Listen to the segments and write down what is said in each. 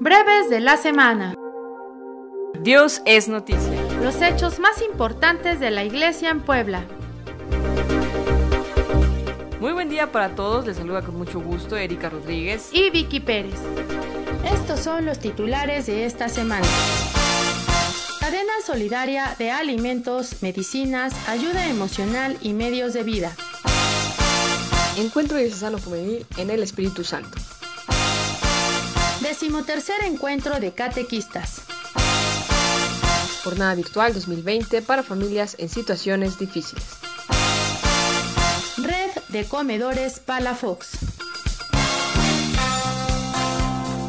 Breves de la semana. Dios es noticia. Los hechos más importantes de la Iglesia en Puebla. Muy buen día para todos, les saluda con mucho gusto Erika Rodríguez y Vicky Pérez. Estos son los titulares de esta semana. Cadena Solidaria de Alimentos, Medicinas, Ayuda Emocional y Medios de Vida. Encuentro Diocesano Juvenil en el Espíritu Santo. 13º Encuentro de Catequistas. Jornada Virtual 2020 para familias en situaciones difíciles. Red de Comedores Palafox.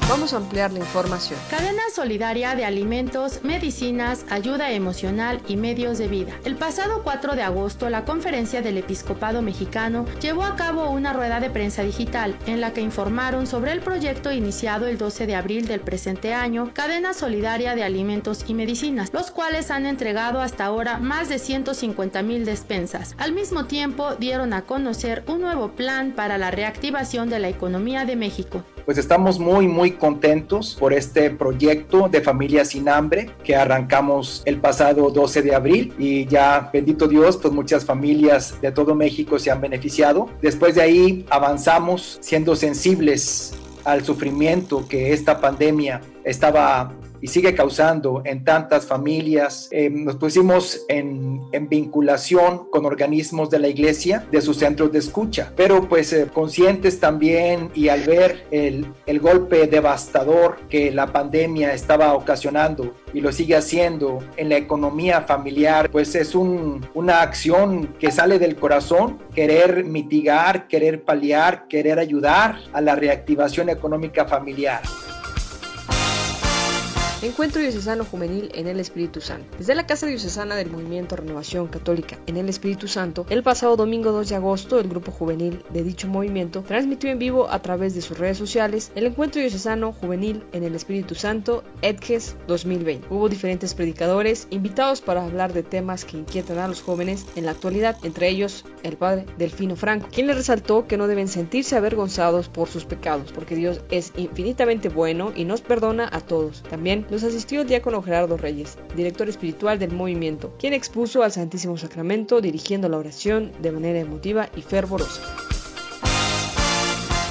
Vamos a ampliar la información. Cadena Solidaria de Alimentos, Medicinas, Ayuda Emocional y Medios de Vida. El pasado 4 de agosto, la Conferencia del Episcopado Mexicano llevó a cabo una rueda de prensa digital en la que informaron sobre el proyecto iniciado el 12 de abril del presente año, Cadena Solidaria de Alimentos y Medicinas, los cuales han entregado hasta ahora más de 150,000 despensas. Al mismo tiempo, dieron a conocer un nuevo plan para la reactivación de la economía de México. Pues estamos muy contentos por este proyecto de Familias Sin Hambre que arrancamos el pasado 12 de abril y ya, bendito Dios, pues muchas familias de todo México se han beneficiado. Después de ahí avanzamos siendo sensibles al sufrimiento que esta pandemia estaba y sigue causando en tantas familias. Nos pusimos en vinculación con organismos de la iglesia, de sus centros de escucha, pero pues conscientes también y al ver el golpe devastador que la pandemia estaba ocasionando y lo sigue haciendo en la economía familiar, pues es una acción que sale del corazón, querer mitigar, querer paliar, querer ayudar a la reactivación económica familiar. Encuentro Diocesano Juvenil en el Espíritu Santo. Desde la Casa Diocesana del Movimiento Renovación Católica en el Espíritu Santo, el pasado domingo 2 de agosto, el grupo juvenil de dicho movimiento transmitió en vivo a través de sus redes sociales el Encuentro Diocesano Juvenil en el Espíritu Santo, EDGES 2020. Hubo diferentes predicadores invitados para hablar de temas que inquietan a los jóvenes en la actualidad, entre ellos el Padre Delfino Franco, quien les resaltó que no deben sentirse avergonzados por sus pecados, porque Dios es infinitamente bueno y nos perdona a todos. También los asistió el diácono Gerardo Reyes, director espiritual del movimiento, quien expuso al Santísimo Sacramento dirigiendo la oración de manera emotiva y fervorosa.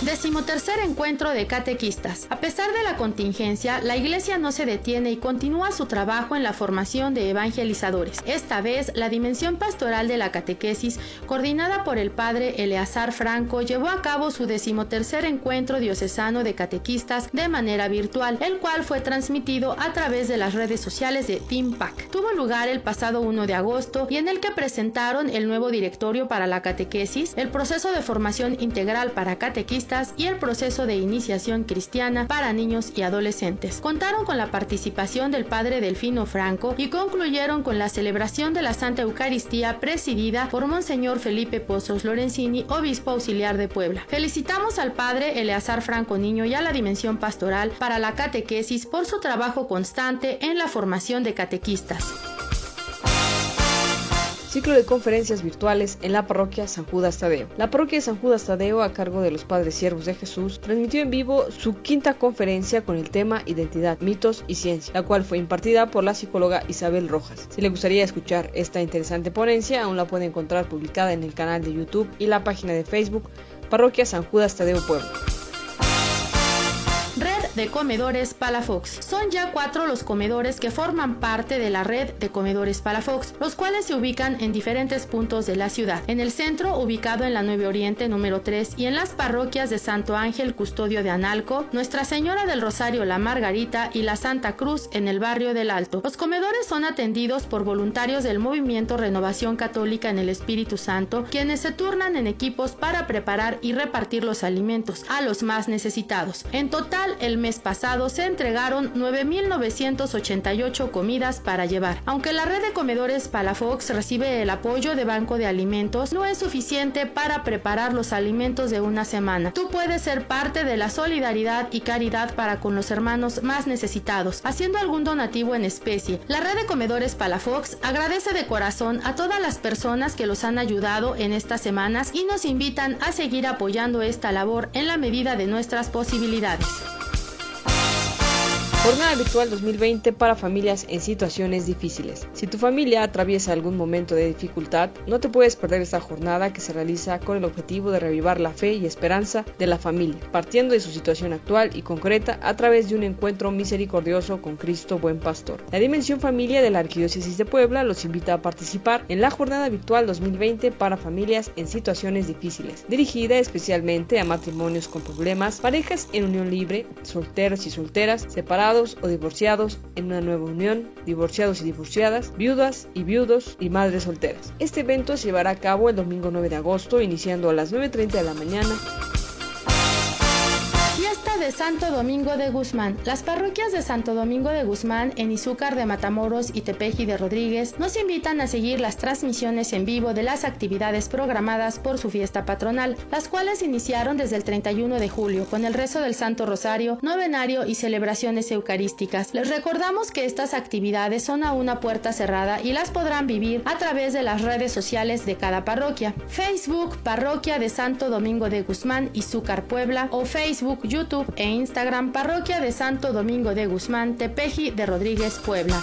13º Encuentro de Catequistas. A pesar de la contingencia, la Iglesia no se detiene y continúa su trabajo en la formación de evangelizadores. Esta vez, la Dimensión Pastoral de la Catequesis, coordinada por el Padre Eleazar Franco, llevó a cabo su 13º Encuentro Diocesano de Catequistas de manera virtual, el cual fue transmitido a través de las redes sociales de TeamPAC. Tuvo lugar el pasado 1 de agosto y en el que presentaron el nuevo directorio para la catequesis, el proceso de formación integral para catequistas y el proceso de iniciación cristiana para niños y adolescentes. Contaron con la participación del Padre Delfino Franco y concluyeron con la celebración de la Santa Eucaristía presidida por Monseñor Felipe Pozos Lorenzini, obispo auxiliar de Puebla. Felicitamos al Padre Eleazar Franco Niño y a la Dimensión Pastoral para la Catequesis por su trabajo constante en la formación de catequistas. Ciclo de conferencias virtuales en la Parroquia San Judas Tadeo. La Parroquia de San Judas Tadeo, a cargo de los Padres Siervos de Jesús, transmitió en vivo su 5ª conferencia con el tema Identidad, Mitos y Ciencia, la cual fue impartida por la psicóloga Isabel Rojas. Si le gustaría escuchar esta interesante ponencia, aún la puede encontrar publicada en el canal de YouTube y la página de Facebook Parroquia San Judas Tadeo Puebla. De Comedores Palafox. Son ya 4 los comedores que forman parte de la Red de Comedores Palafox, los cuales se ubican en diferentes puntos de la ciudad. En el centro, ubicado en la 9 Oriente número 3 y en las parroquias de Santo Ángel Custodio de Analco, Nuestra Señora del Rosario La Margarita y la Santa Cruz en el barrio del Alto. Los comedores son atendidos por voluntarios del movimiento Renovación Católica en el Espíritu Santo, quienes se turnan en equipos para preparar y repartir los alimentos a los más necesitados. En total, el mes pasado se entregaron 9,988 comidas para llevar. Aunque la Red de Comedores Palafox recibe el apoyo de Banco de Alimentos, no es suficiente para preparar los alimentos de una semana. Tú puedes ser parte de la solidaridad y caridad para con los hermanos más necesitados, haciendo algún donativo en especie. La Red de Comedores Palafox agradece de corazón a todas las personas que los han ayudado en estas semanas y nos invitan a seguir apoyando esta labor en la medida de nuestras posibilidades. Jornada Virtual 2020 para familias en situaciones difíciles. Si tu familia atraviesa algún momento de dificultad, no te puedes perder esta jornada que se realiza con el objetivo de revivar la fe y esperanza de la familia, partiendo de su situación actual y concreta a través de un encuentro misericordioso con Cristo Buen Pastor. La Dimensión Familia de la Arquidiócesis de Puebla los invita a participar en la Jornada Virtual 2020 para familias en situaciones difíciles, dirigida especialmente a matrimonios con problemas, parejas en unión libre, solteros y solteras, separados o divorciados en una nueva unión, divorciados y divorciadas, viudas y viudos y madres solteras. Este evento se llevará a cabo el domingo 9 de agosto, iniciando a las 9:30 de la mañana. De Santo Domingo de Guzmán. Las parroquias de Santo Domingo de Guzmán en Izúcar de Matamoros y Tepeji de Rodríguez nos invitan a seguir las transmisiones en vivo de las actividades programadas por su fiesta patronal, las cuales iniciaron desde el 31 de julio con el rezo del Santo Rosario, novenario y celebraciones eucarísticas. Les recordamos que estas actividades son a una puerta cerrada y las podrán vivir a través de las redes sociales de cada parroquia. Facebook Parroquia de Santo Domingo de Guzmán Izúcar Puebla o Facebook, YouTube e Instagram Parroquia de Santo Domingo de Guzmán, Tepeji de Rodríguez, Puebla.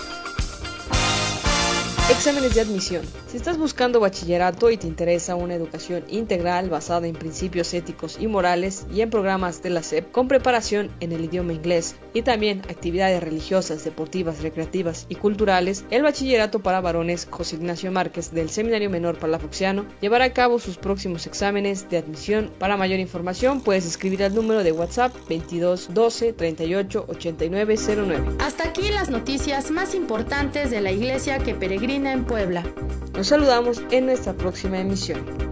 Exámenes de admisión. Si estás buscando bachillerato y te interesa una educación integral basada en principios éticos y morales y en programas de la SEP con preparación en el idioma inglés y también actividades religiosas, deportivas, recreativas y culturales, el Bachillerato para Varones José Ignacio Márquez del Seminario Menor Palafoxiano llevará a cabo sus próximos exámenes de admisión. Para mayor información puedes escribir al número de WhatsApp 22 12 38 89 09. Hasta aquí las noticias más importantes de la iglesia que peregrina en Puebla. Nos saludamos en nuestra próxima emisión.